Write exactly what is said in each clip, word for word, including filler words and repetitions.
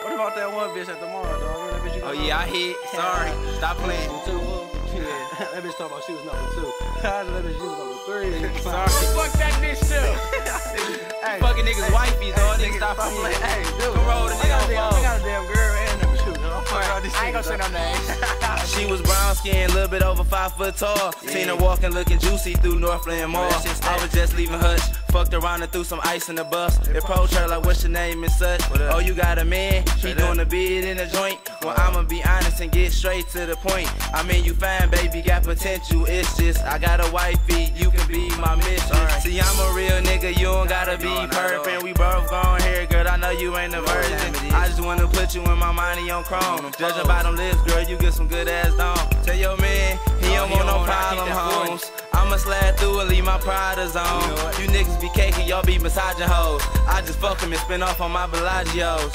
What about that one bitch at the mall, dog? That bitch you oh, yeah, I hit. Sorry. Stop playing. Two. Yeah. That bitch talking about she was number two. That bitch, she was number three. Sorry. Fuck that bitch, too. Hey, fucking niggas' hey, wifey, dog. Hey, nigga, stop playing. Hey, dude. Come roll the nigga on the phone. I got a damn girl and number two, dog. I ain't gonna say no names. She was brown skinned, little bit over five foot tall. Yeah. Seen her walking, looking juicy through Northland Mall. I was just leaving Hutch, fucked around and threw some ice in the bus. They approached her like, what's your name and such? Oh, you got a man? He doing a bid in the joint. Well, I'ma be honest and get straight to the point. I mean, you fine, baby, got potential. It's just I got a wifey, you can be my mistress. Right. See, I'm a real nigga, you don't gotta be perfect. We both gone here, girl. I know you ain't a virgin. I just wanna put you in my money on chrome. Judging by them lips, girl, you get some good ass. Don't. Tell your man, he don't want no problem, homes. I'ma slide through and leave my pride a zone. You niggas be caking, y'all be massaging hoes. I just fuck him and spin off on my Bellagios.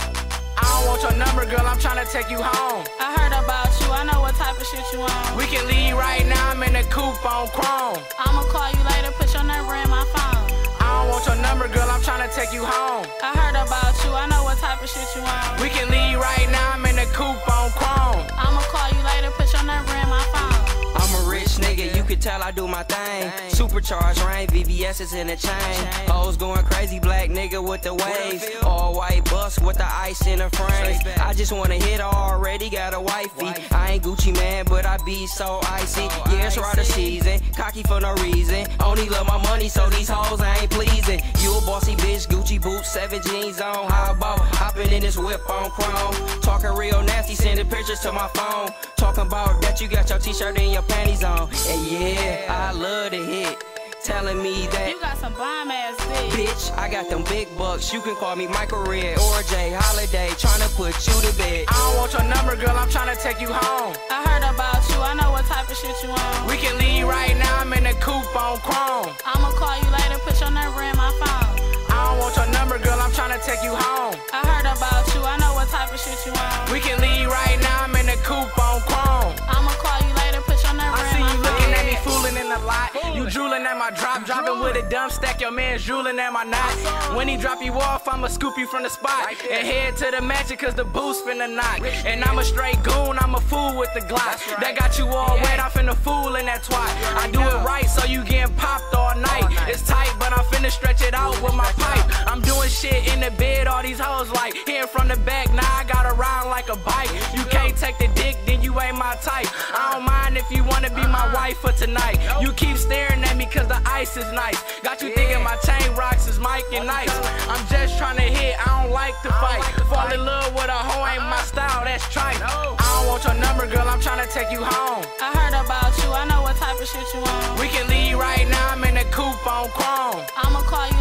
I don't want your number, girl, I'm trying to take you home. I heard about you, I know what type of shit you on. We can leave right now, I'm in the coupe on chrome. I'ma call you later, put your number in my phone. I don't want your number, girl, I'm trying to take you home. I heard about you, I know what type of shit you on. We can leave right now, I'm in the coupe on chrome. I'ma call you later, put your number in my phone. I'm a rich nigga, you could tell I do my thing. Supercharged rain, V V S is in the chain. Hoes going crazy, black nigga with the waves. All white bus with the ice in the frame. I just wanna hit her already, got a wifey. I ain't Gucci man, but I be so icy. Yeah, it's rider season, cocky for no reason. Only love my money, so these hoes I ain't pleasing. You a bossy bitch, Gucci boots, seven jeans on. How about hopping in this whip on chrome? Talking real nasty, sending pictures to my phone. Talking about that you got your t-shirt and your panties on. And yeah, I love the hit. Telling me that you got some bomb ass bitch. Bitch, I got them big bucks. You can call me Michael Red or Jay Holiday. Trying to put you to bed. I don't want your number, girl. I'm trying to take you home. I heard about you. I know what type of shit you on. We can leave right now. I'm in the coupe on chrome. I'ma call you later. Put your number in my phone. I don't want your number, girl. I'm trying to take you home. I heard about you. I know what type of shit you on. We can leave right now. I'm in the coupe on chrome. I'ma call you later. Put your number in my phone. I see you looking at me fooling in the lot. You drooling at my drop, dropping with a dumb stack. Your man's drooling at my knot. When he drop you off, I'ma scoop you from the spot and head to the magic, cause the boo's finna knock. And I'm a straight goon, I'm a fool with the Glock. That got you all wet, I'm finna fool in that twat. I do it right, so you getting popped all night. It's tight, but I'm finna stretch it out with my pipe. I'm doing shit in the bed, all these hoes like here from the back. Now I gotta ride like a bike. You can't take the dick, then you ain't my type. I don't mind if you wanna be my wife for tonight. You keep staring at me cause the ice is nice. Got you yeah. thinking my chain rocks is Mike and Nice. I'm just trying to hit, I don't like to fight. Like to Fall fight. in love with a hoe ain't my style, that's trite. No. I don't want your number, girl, I'm trying to take you home. I heard about you, I know what type of shit you on. We can leave right now, I'm in the coupe on chrome. I'ma call you